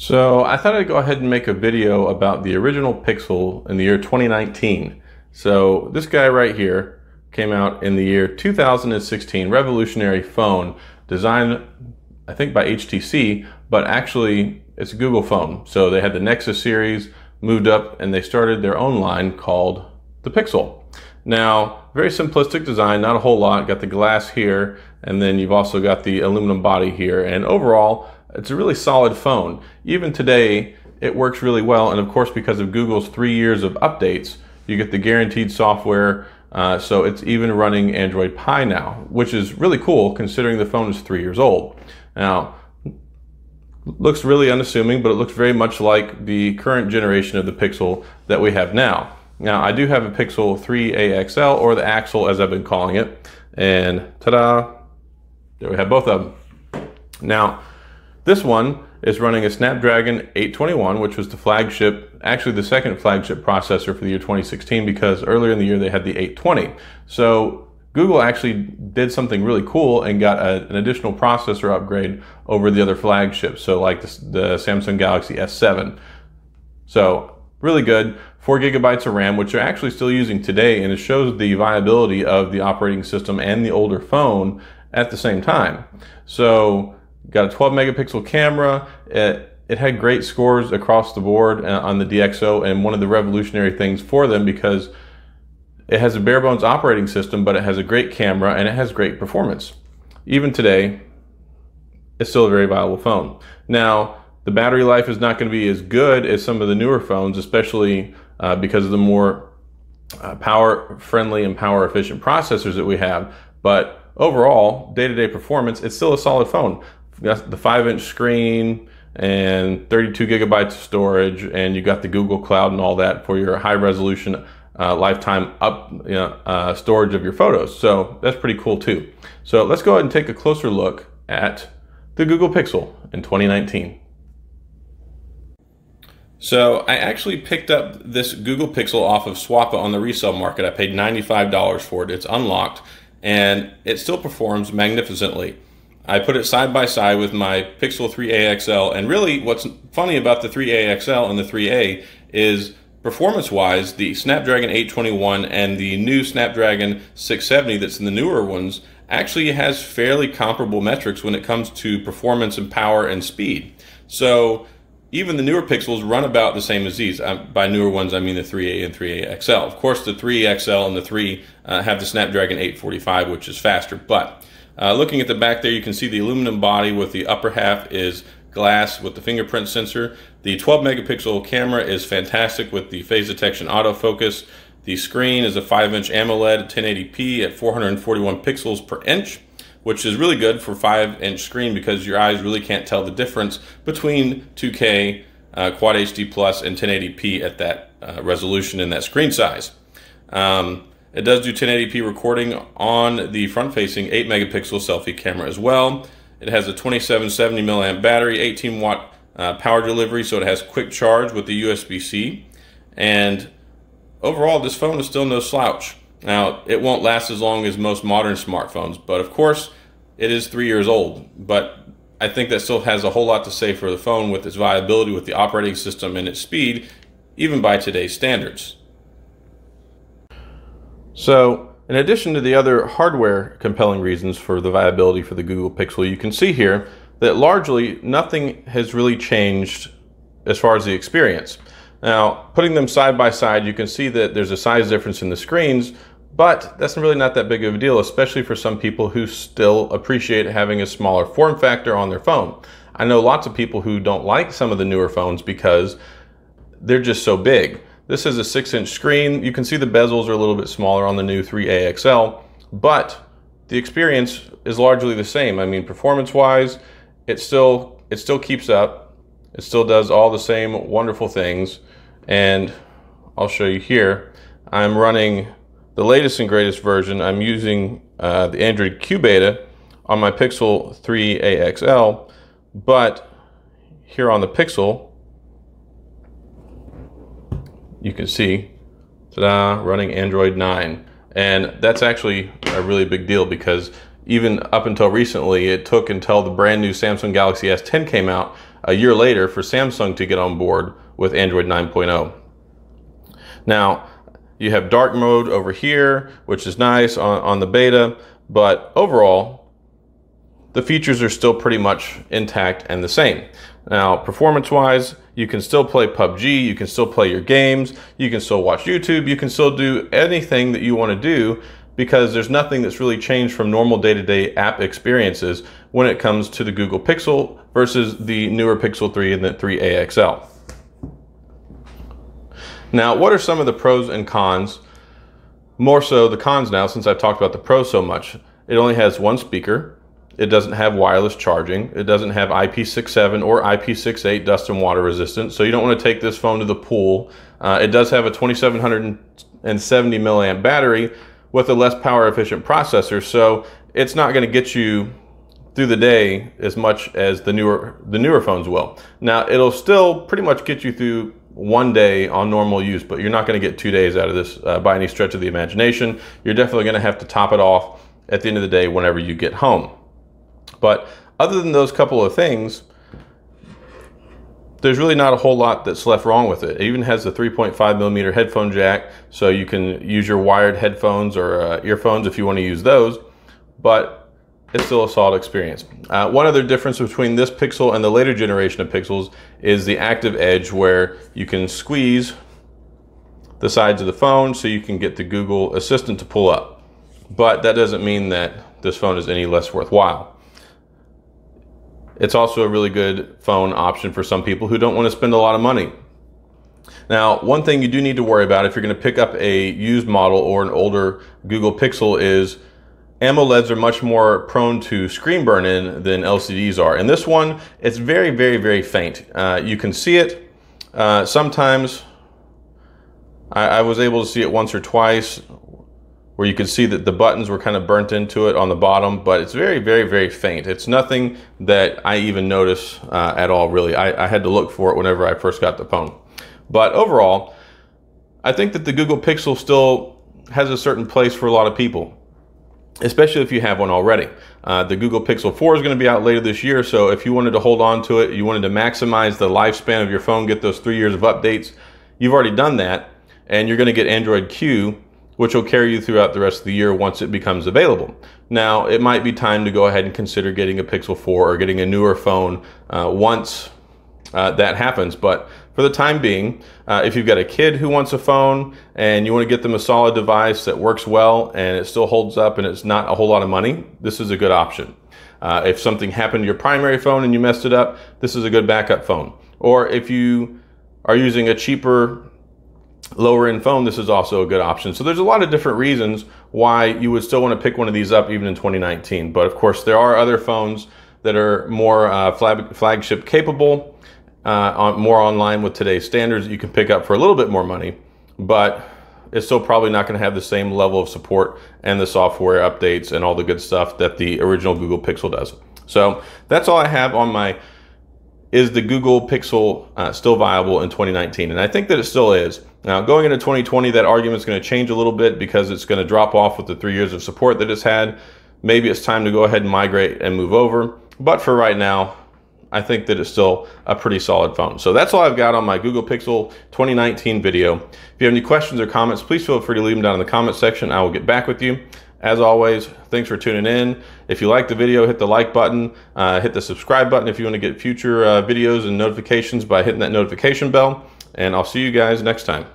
So I thought I'd go ahead and make a video about the original Pixel in the year 2019. So this guy right here came out in the year 2016, revolutionary phone designed, I think, by HTC, but actually it's a Google phone. So they had the Nexus series, moved up, and they started their own line called the Pixel. Now, very simplistic design, not a whole lot. Got the glass here, and then you've also got the aluminum body here, and overall, it's a really solid phone. Even today, it works really well, and of course, because of Google's 3 years of updates, you get the guaranteed software, so it's even running Android Pie now, which is really cool considering the phone is 3 years old. Now, looks really unassuming, but it looks very much like the current generation of the Pixel that we have now. Now, I do have a Pixel 3a XL, or the Axel as I've been calling it, and ta-da, there we have both of them. Now, this one is running a Snapdragon 821, which was the flagship, actually the second flagship processor for the year 2016, because earlier in the year they had the 820. So Google actually did something really cool and got an additional processor upgrade over the other flagships, so like the Samsung Galaxy S7. So really good. 4 gigabytes of RAM, which they're actually still using today, and it shows the viability of the operating system and the older phone at the same time. So got a 12 megapixel camera. It had great scores across the board on the DXO, and one of the revolutionary things for them, because it has a bare bones operating system, but it has a great camera and it has great performance. Even today, it's still a very viable phone. Now, the battery life is not going to be as good as some of the newer phones, especially because of the more power friendly and power efficient processors that we have. But overall, day-to-day performance, it's still a solid phone. Got the 5-inch screen and 32 gigabytes of storage, and you got the Google Cloud and all that for your high resolution lifetime up storage of your photos. So that's pretty cool too. So let's go ahead and take a closer look at the Google Pixel in 2019. So I actually picked up this Google Pixel off of Swappa on the resale market. I paid $95 for it. It's unlocked, and it still performs magnificently. I put it side by side with my Pixel 3a XL, and really what's funny about the 3a XL and the 3a is performance-wise, the Snapdragon 821 and the new Snapdragon 670 that's in the newer ones actually has fairly comparable metrics when it comes to performance and power and speed. So even the newer Pixels run about the same as these. By newer ones, I mean the 3a and 3a XL. Of course, the 3 XL and the 3 have the Snapdragon 845, which is faster, but looking at the back there, you can see the aluminum body with the upper half is glass with the fingerprint sensor. The 12 megapixel camera is fantastic with the phase detection autofocus. The screen is a 5-inch AMOLED 1080p at 441 pixels per inch, which is really good for 5-inch screen because your eyes really can't tell the difference between 2K, Quad HD Plus, and 1080p at that resolution and that screen size. It does do 1080p recording on the front-facing 8 megapixel selfie camera as well. It has a 2770 milliamp battery, 18 watt power delivery, so it has quick charge with the USB-C. And overall, this phone is still no slouch. Now, it won't last as long as most modern smartphones, but of course, it is 3 years old. But I think that still has a whole lot to say for the phone with its viability, with the operating system and its speed, even by today's standards. So, in addition to the other hardware compelling reasons for the viability for the Google Pixel, you can see here that largely nothing has really changed as far as the experience. Now, putting them side by side, you can see that there's a size difference in the screens, but that's really not that big of a deal, especially for some people who still appreciate having a smaller form factor on their phone. I know lots of people who don't like some of the newer phones because they're just so big. This is a 6-inch screen. You can see the bezels are a little bit smaller on the new 3a XL, but the experience is largely the same. I mean, performance-wise, it still keeps up. It still does all the same wonderful things. And I'll show you here. I'm running the latest and greatest version. I'm using the Android Q beta on my Pixel 3a XL, but here on the Pixel, you can see, ta-da, running Android 9. And that's actually a really big deal because even up until recently, it took until the brand new Samsung Galaxy S10 came out a year later for Samsung to get on board with Android 9.0. Now, you have dark mode over here, which is nice on the beta, but overall, the features are still pretty much intact and the same. Now, performance-wise, you can still play PUBG, you can still play your games, you can still watch YouTube, you can still do anything that you want to do, because there's nothing that's really changed from normal day-to-day app experiences when it comes to the Google Pixel versus the newer Pixel 3 and the 3a XL. Now, what are some of the pros and cons? More so the cons now, since I've talked about the pros so much. It only has one speaker. It doesn't have wireless charging. It doesn't have IP67 or IP68 dust and water resistance. So you don't want to take this phone to the pool. It does have a 2770 milliamp battery with a less power efficient processor, so it's not going to get you through the day as much as the newer phones will. Now, it'll still pretty much get you through one day on normal use, but you're not going to get 2 days out of this by any stretch of the imagination. You're definitely going to have to top it off at the end of the day whenever you get home. But other than those couple of things, there's really not a whole lot that's left wrong with it. It even has the 3.5mm headphone jack, so you can use your wired headphones or earphones if you want to use those, but it's still a solid experience. One other difference between this Pixel and the later generation of Pixels is the Active Edge, where you can squeeze the sides of the phone so you can get the Google Assistant to pull up. But that doesn't mean that this phone is any less worthwhile. It's also a really good phone option for some people who don't want to spend a lot of money. Now, one thing you do need to worry about if you're going to pick up a used model or an older Google Pixel is AMOLEDs are much more prone to screen burn-in than LCDs are. And this one, it's very, very, very faint. You can see it. Sometimes I was able to see it once or twice, where you can see that the buttons were kind of burnt into it on the bottom, but it's very, very, very faint. It's nothing that I even notice at all, really. I had to look for it whenever I first got the phone. But overall, I think that the Google Pixel still has a certain place for a lot of people, especially if you have one already. The Google Pixel 4 is going to be out later this year, so if you wanted to hold on to it, you wanted to maximize the lifespan of your phone, get those 3 years of updates, you've already done that, and you're going to get Android Q, which will carry you throughout the rest of the year once it becomes available. Now, it might be time to go ahead and consider getting a Pixel 4 or getting a newer phone once that happens. But for the time being, if you've got a kid who wants a phone and you want to get them a solid device that works well and it still holds up and it's not a whole lot of money, this is a good option. If something happened to your primary phone and you messed it up, this is a good backup phone. Or if you are using a cheaper lower end phone, this is also a good option. So there's a lot of different reasons why you would still want to pick one of these up even in 2019. But of course, there are other phones that are more flagship capable, more online with today's standards that you can pick up for a little bit more money, but it's still probably not going to have the same level of support and the software updates and all the good stuff that the original Google Pixel does. So that's all I have on my is the Google Pixel still viable in 2019? And I think that it still is. Now, going into 2020, that argument's gonna change a little bit because it's gonna drop off with the 3 years of support that it's had. Maybe it's time to go ahead and migrate and move over. But for right now, I think that it's still a pretty solid phone. So that's all I've got on my Google Pixel 2019 video. If you have any questions or comments, please feel free to leave them down in the comment section. I will get back with you. As always, thanks for tuning in. If you like the video, hit the like button, hit the subscribe button if you want to get future videos and notifications by hitting that notification bell, and I'll see you guys next time.